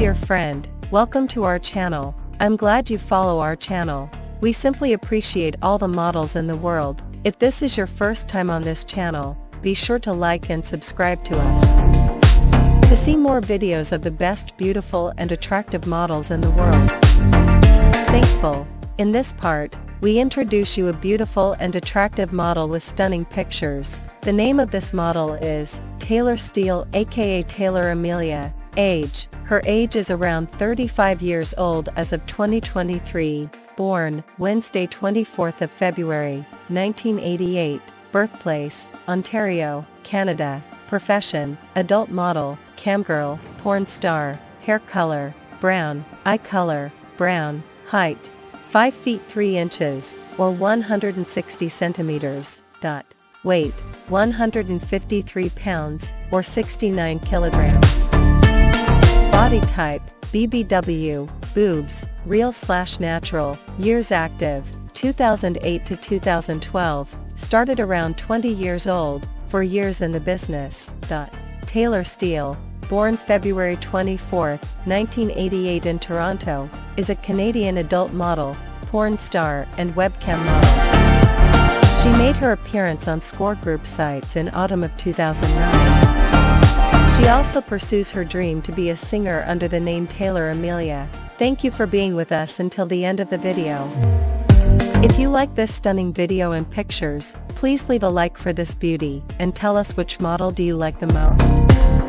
Dear friend, welcome to our channel. I'm glad you follow our channel. We simply appreciate all the models in the world. If this is your first time on this channel, be sure to like and subscribe to us. To see more videos of the best beautiful and attractive models in the world. Thankful. In this part, we introduce you a beautiful and attractive model with stunning pictures. The name of this model is Taylor Steele, aka Taylor Amelia. Age. Her age is around 35 years old as of 2023. Born Wednesday 24th of February 1988. Birthplace Ontario, Canada. Profession adult model, camgirl, porn star. Hair color brown, eye color brown. Height 5 feet 3 inches or 160 centimeters. Weight 153 pounds or 69 kilograms. Body type, BBW, boobs, real/natural, years active, 2008 to 2012, started around 20 years old, for years in the business. Taylor Steele, born February 24, 1988 in Toronto, is a Canadian adult model, porn star and webcam model. She made her appearance on Score Group sites in autumn of 2009. She also pursues her dream to be a singer under the name Taylor Amelia. Thank you for being with us until the end of the video. If you like this stunning video and pictures, please leave a like for this beauty and tell us which model do you like the most.